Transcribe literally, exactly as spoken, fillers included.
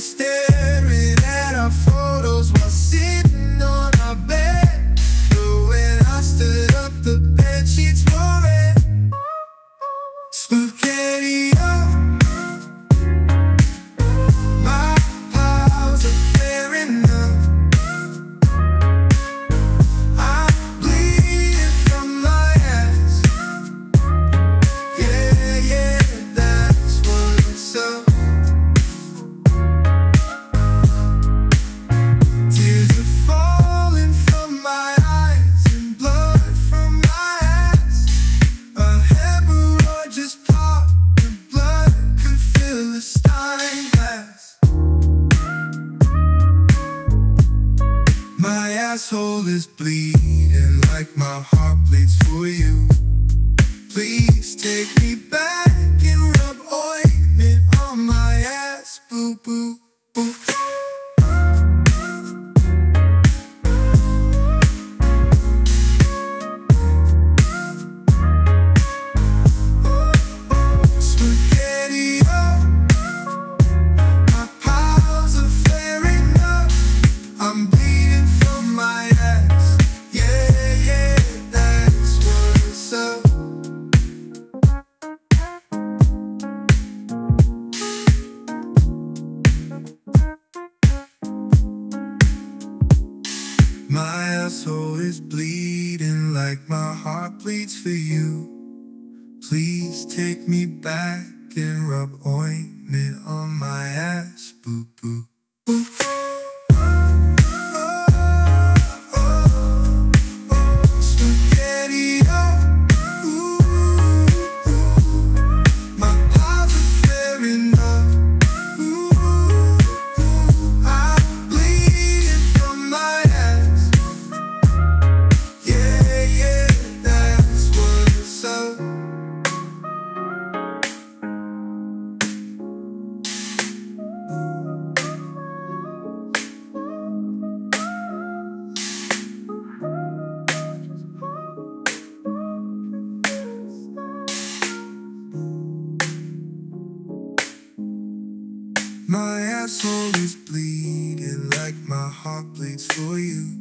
staring at our photos while sitting on our bed. But when I stood up, the bed sheets were red. Spaghetti up, my piles are flaring up. I'm bleeding from my ass. Yeah, yeah, that's what's up. My asshole is bleeding like my heart bleeds for you. Please take me back and rub ointment on my ass, boo boo boo. My asshole is bleeding like my heart bleeds for you. Please take me back and rub ointment on my ass, boo boo boo. My asshole is bleeding like my heart bleeds for you.